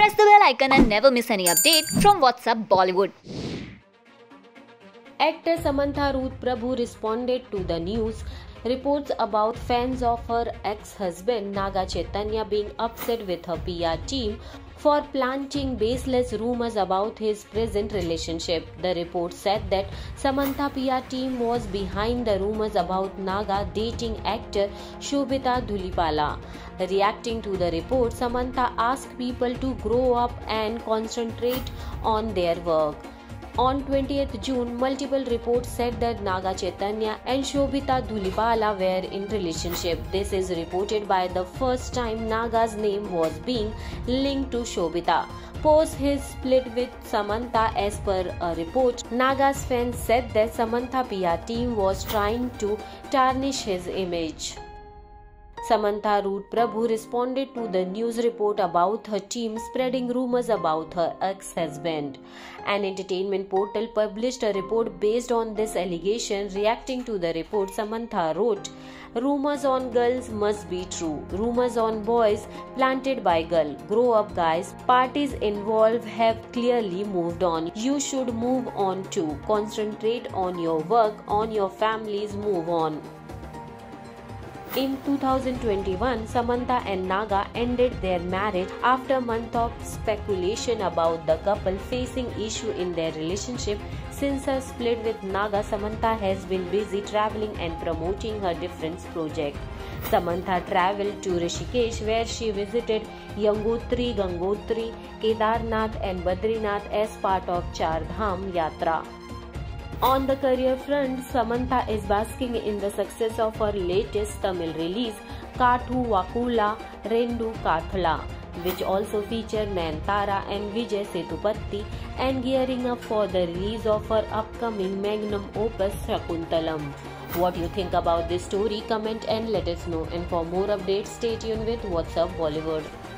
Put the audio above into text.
press the bell icon and never miss any update from What's Up Bollywood. Actor Samantha Ruth Prabhu responded to the news reports about fans of her ex-husband Naga Chaitanya being upset with her PR team for planting baseless rumors about his present relationship. The report said that Samantha PR team was behind the rumors about Naga dating actor Sobhita Dhulipala. Reacting to the report, Samantha asked people to grow up and concentrate on their work. On 20th June, multiple reports said that Naga Chaitanya and Sobhita Dhulipala were in relationship. This is reported by the first time Naga's name was being linked to Sobhita. Post his split with Samantha, as per a report, Naga's fans said that Samantha PR team was trying to tarnish his image. Samantha Ruth Prabhu responded to the news report about her team spreading rumors about her ex-husband. An entertainment portal published a report based on this allegation. Reacting to the report, Samantha wrote, "Rumors on girls must be true. Rumors on boys planted by girl. Grow up, guys. Parties involved have clearly moved on. You should move on too. Concentrate on your work, on your families, move on." In 2021, Samantha and Naga ended their marriage after months of speculation about the couple facing issues in their relationship. Since her split with Naga, Samantha has been busy traveling and promoting her different projects. Samantha traveled to Rishikesh, where she visited Yamunotri, Gangotri, Kedarnath and Badrinath as part of Char Dham Yatra. On the career front, Samantha is basking in the success of her latest Tamil release, Kathu Vaakula Rendu Kathala, which also featured Nayanthara and Vijay Sethupathi, and gearing up for the release of her upcoming magnum opus Sakuntalam. What do you think about this story? Comment and let us know. And for more updates, stay tuned with What's Up Bollywood.